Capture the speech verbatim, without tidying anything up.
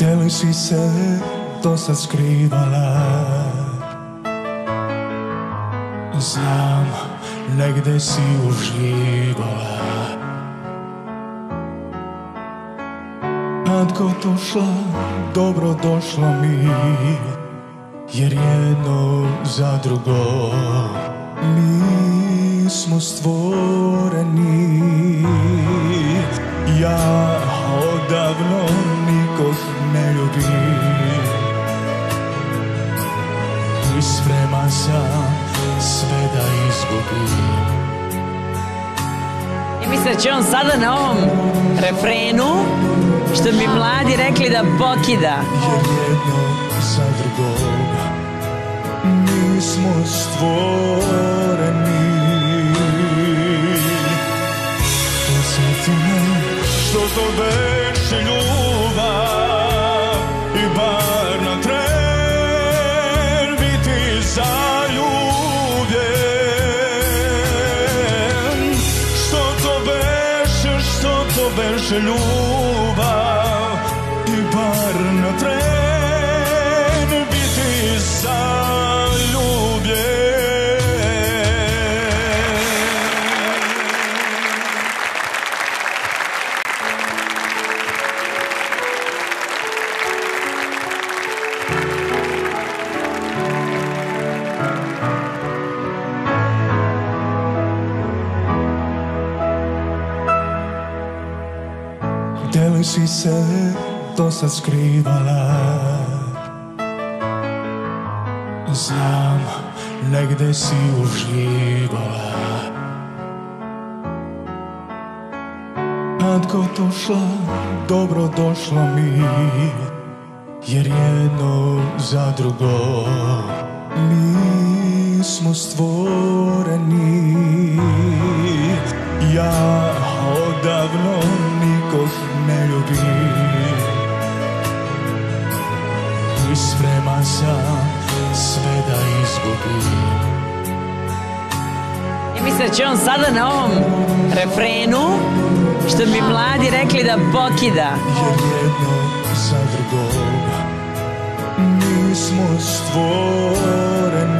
Gdje li si se do sad skrivala? Znam, negdje si uživala. Kad god došla, dobro došlo mi, jer jedno za drugo mi smo stvoreni. Ja odavno nikog ne ljubim i spreman sam sve da izgubim. I mislim da će on sada na ovom refrenu, što bi mladi rekli, da pokida. Jer jedno za drugo mi smo stvoreni. Posjeti me što to već ljubav, i bar na tren biti zaljubljen. Što to već, što to već ljubav, i bar na tren biti zaljubljen. Gdje li si se do sad skrivala? Znam, negdje si uživala. Kad god došla, dobro došlo mi, jer jedno za drugo mi smo stvoreni. Ja odavno nikog ne ljubim i spreman sam sve da izgubim. I mislim da će on sada na ovom refrenu, što bi mladi rekli, da pokida. Jer jedno za drugo mi smo stvoreni.